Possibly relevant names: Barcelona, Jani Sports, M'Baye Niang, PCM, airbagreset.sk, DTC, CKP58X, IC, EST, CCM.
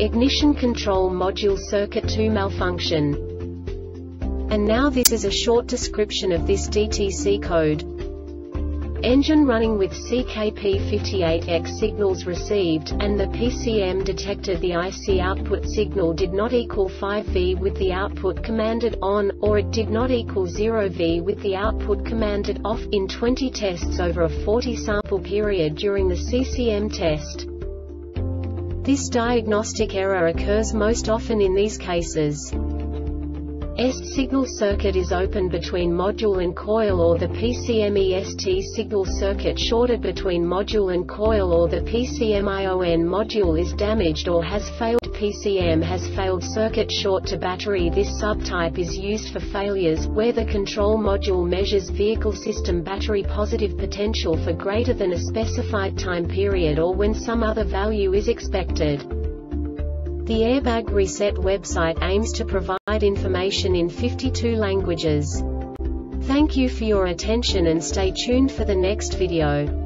ignition control module circuit 2 malfunction. And now this is a short description of this DTC code. Engine running with CKP58X signals received, and the PCM detected the IC output signal did not equal 5V with the output commanded on, or it did not equal 0V with the output commanded off, in 20 tests over a 40-sample period during the CCM test. This diagnostic error occurs most often in these cases. EST signal circuit is open between module and coil, or the PCM EST signal circuit shorted between module and coil, or the PCM ION module is damaged or has failed. PCM has failed circuit short to battery. This subtype is used for failures where the control module measures vehicle system battery positive potential for greater than a specified time period, or when some other value is expected. The Airbag Reset website aims to provide information in 52 languages. Thank you for your attention and stay tuned for the next video.